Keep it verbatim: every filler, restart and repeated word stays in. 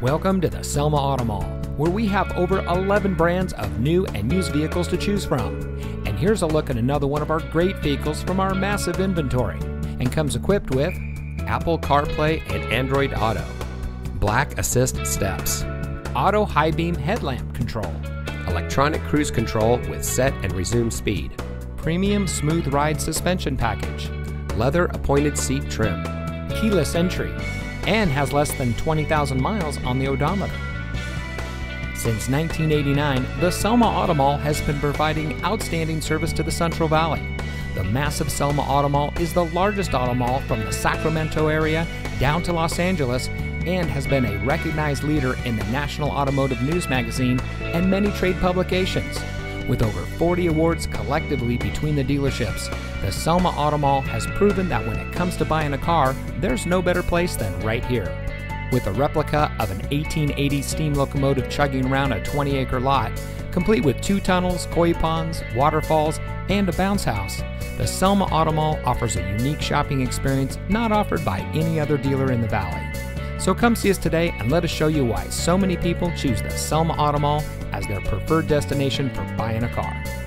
Welcome to the Selma Auto Mall, where we have over eleven brands of new and used vehicles to choose from. And here's a look at another one of our great vehicles from our massive inventory, and comes equipped with Apple CarPlay and Android Auto, Black Assist Steps, Auto High Beam Headlamp Control, Electronic Cruise Control with Set and Resume Speed, Premium Smooth Ride Suspension Package, Leather Appointed Seat Trim, Keyless Entry, and has less than twenty thousand miles on the odometer. Since nineteen eighty-nine, the Selma Auto Mall has been providing outstanding service to the Central Valley. The massive Selma Auto Mall is the largest auto mall from the Sacramento area down to Los Angeles, and has been a recognized leader in the National Automotive News Magazine and many trade publications. With over forty awards collectively between the dealerships, the Selma Auto Mall has proven that when it comes to buying a car, there's no better place than right here. With a replica of an eighteen eighty steam locomotive chugging around a twenty acre lot, complete with two tunnels, koi ponds, waterfalls, and a bounce house, the Selma Auto Mall offers a unique shopping experience not offered by any other dealer in the valley. So come see us today and let us show you why so many people choose the Selma Auto Mall as their preferred destination for buying a car.